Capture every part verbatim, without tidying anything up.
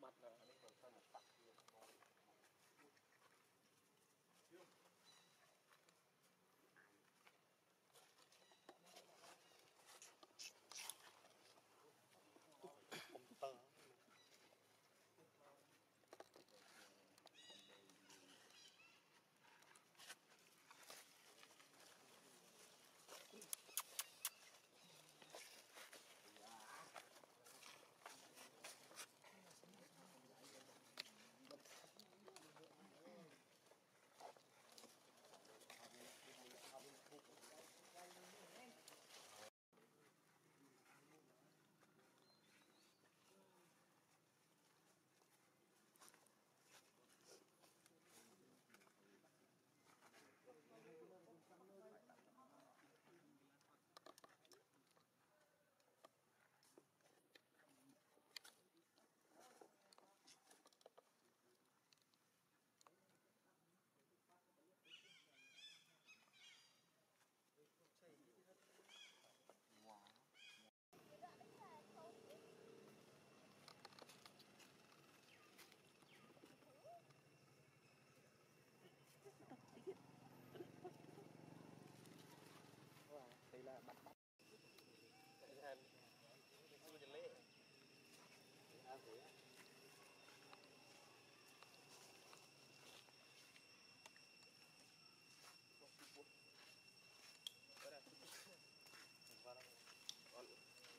mặt là nó còn thân là tắc luôn. Thì là bạch bạch thành vui nhìn lễ à,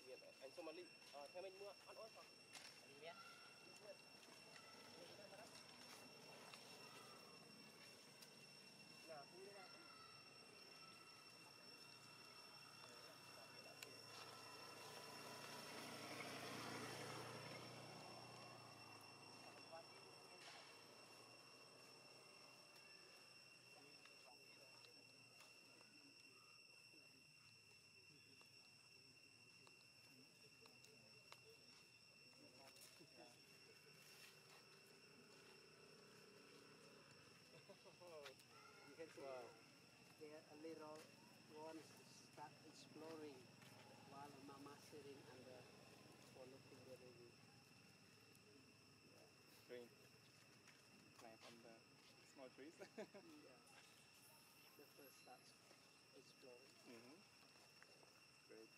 anh Somali à, theo mình mua ăn ối không đi mẹ nào cũng được. Wow. There a little ones start exploring while mama sitting under for looking the baby. Yeah. Drink. Plant on the small trees. Yeah. The first starts exploring. Mm-hmm. Great.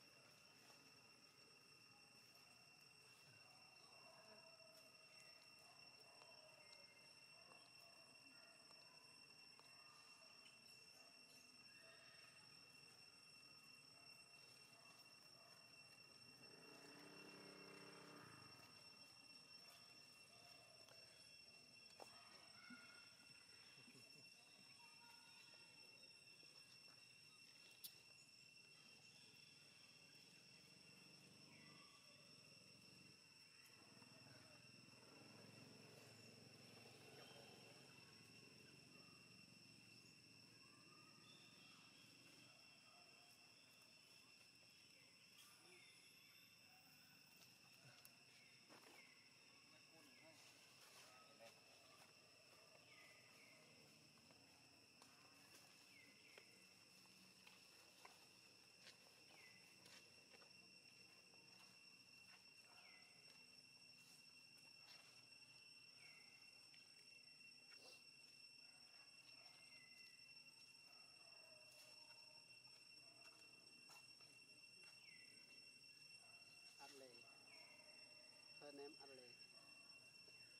Her name Arle.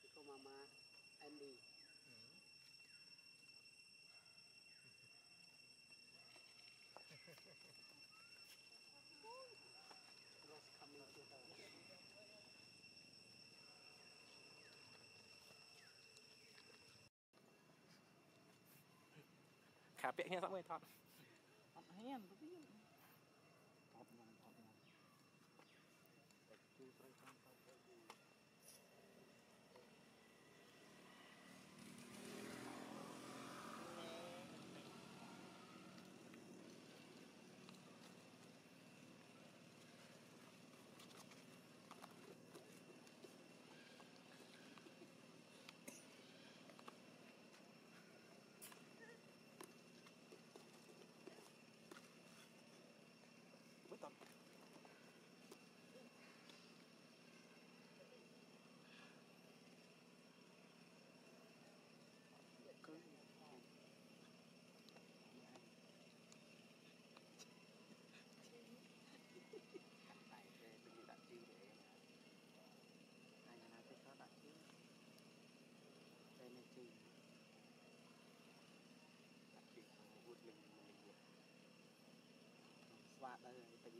We call Mama Andy. Mm-hmm. What's coming to her? Khá tiện nha, sẵn người thọt. Thọt hèn, có biết không? Thọt nằm, thọt nằm. Hãy subscribe cho kênh Ghiền Mì Gõ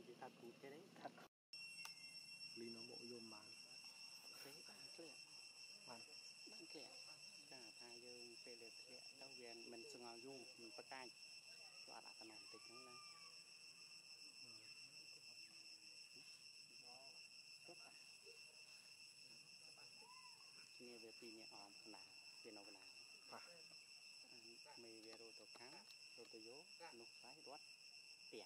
Takut kene takut lino bộ yom man thế ba kẹt man ban kẹt cả thay dương về được kẹt đâu viện mình sừng ngào yum mình bắt tay loạt là tầm tịch không đấy rất là nghe về pin nhẹ ỏm là tiền nào là mày về rồi tổ kháng rồi tổ dỗ nục phái đốt tiền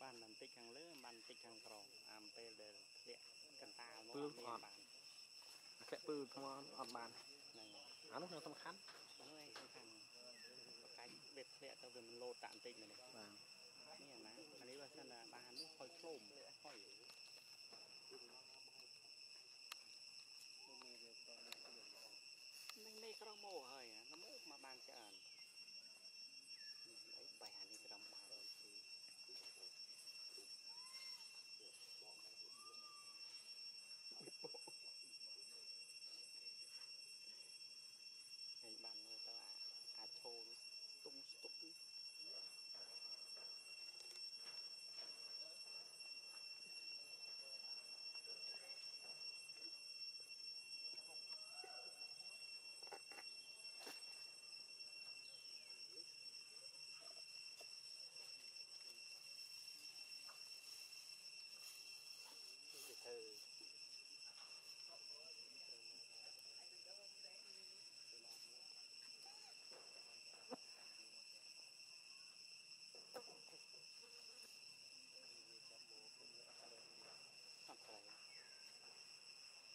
Bàn làm tích hàng lớn, bàn tích hàng cỏ, làm về để lẹ cần ta nó ăn bàn, lẹ bự không ăn bàn, ăn lúc nào không khán, lúc này không khán, cái biệt lẹ tao về mình lột tạm tích này này, nè má, anh ấy bảo sao là bàn nó hơi khom, hơi mình đây có mồ hơi, nó mồ mà bàn sẽ ăn, lấy bài này cái đồng bài hình bằng người ta là à thô tung tung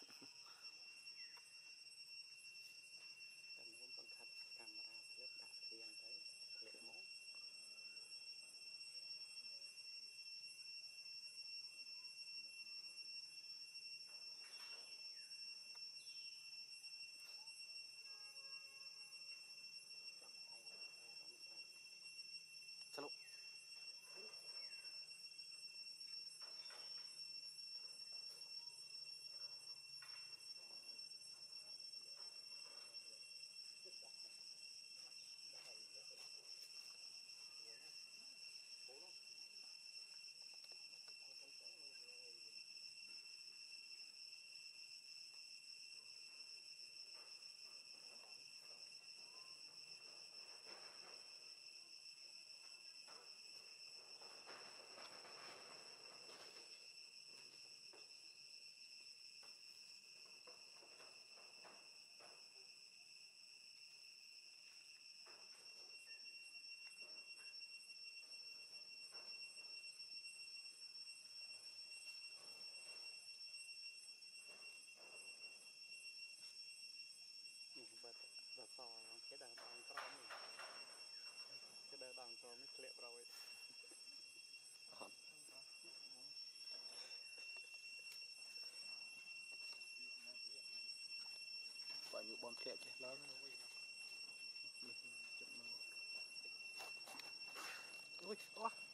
cần muốn bằng khát camera lớp đạn tiền đấy, lệ mẫu. But the song hit a bang from me. Hit a bang from me, clip row it. Why you won't catch it, love? Wait, what?